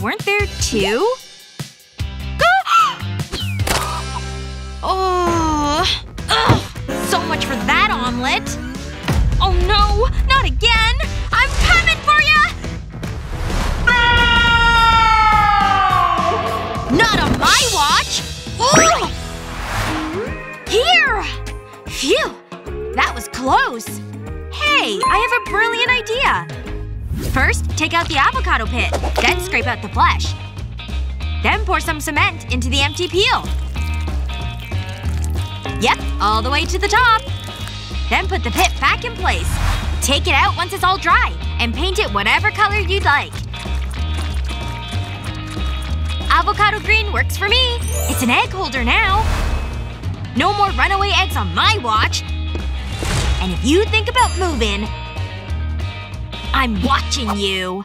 Weren't there two? Oh, ugh, so much for that omelet. Oh no, not again! I'm coming for ya! Not on my watch! Ugh. Here! Phew! That was close. Hey, I have a brilliant idea. First, take out the avocado pit. Then scrape out the flesh. Then pour some cement into the empty peel. Yep, all the way to the top. Then put the pit back in place. Take it out once it's all dry, and paint it whatever color you'd like. Avocado green works for me. It's an egg holder now. No more runaway eggs on my watch. And if you think about moving, I'm watching you.